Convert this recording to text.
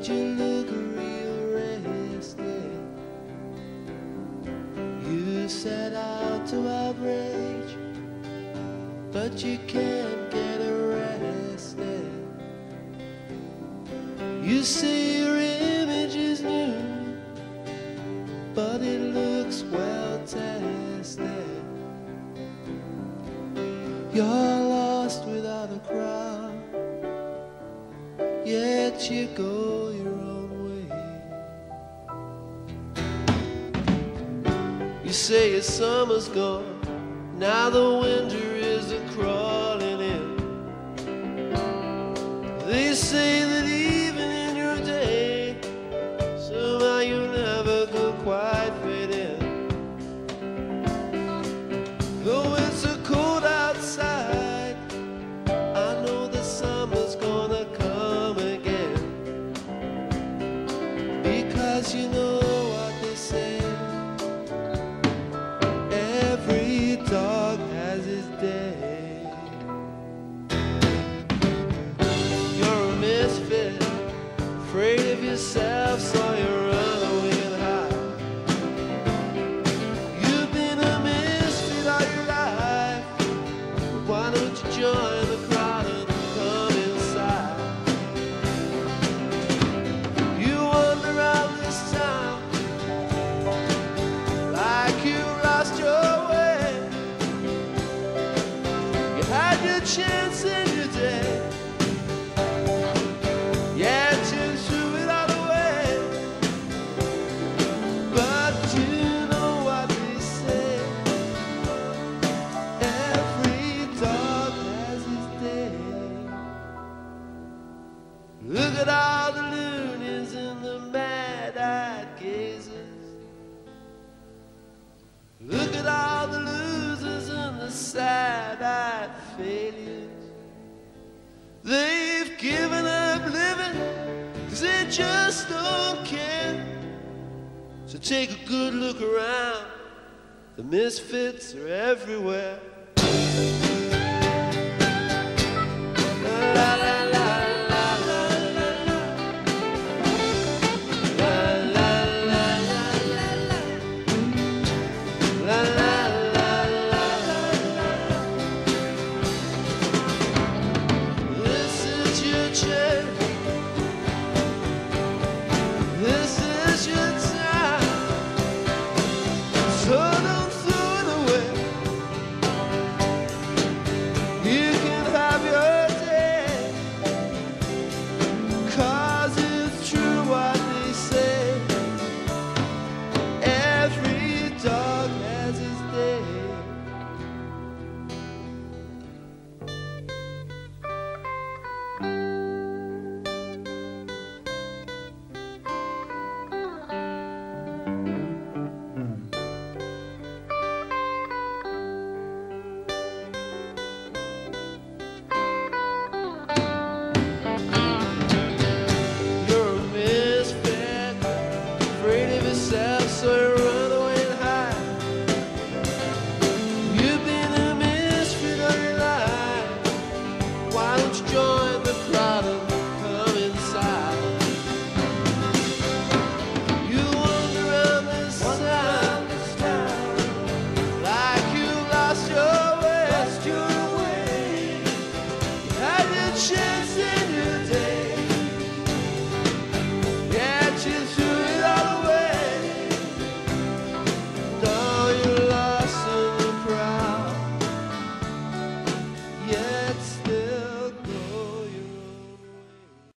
But you look real rested. You set out to outrage, but you can't get arrested. You say your image is new, but it looks well tested. You're lost without a crowd, yet you go your own way. You say your summer's gone, now the winter is a-crawling in. They say that even in your day, somehow you never could quite fit in. Though it's so cold outside, I know the summer's gonna come. You know what they say, every dog has his day. You're a misfit, afraid of yourself, so you're runaway high. You've been a misfit all your life, why don't you join the crowd and come inside? You wander out this town like you lost your way. You had your chance in your day, yet you threw it all away. But you know what they say, every dog has his day. Look at all the loonies in the mad-eyed gazers. Look at all the losers and the sad-eyed failures. They've given up living 'cause they just don't care. So take a good look around, the misfits are everywhere. Shit!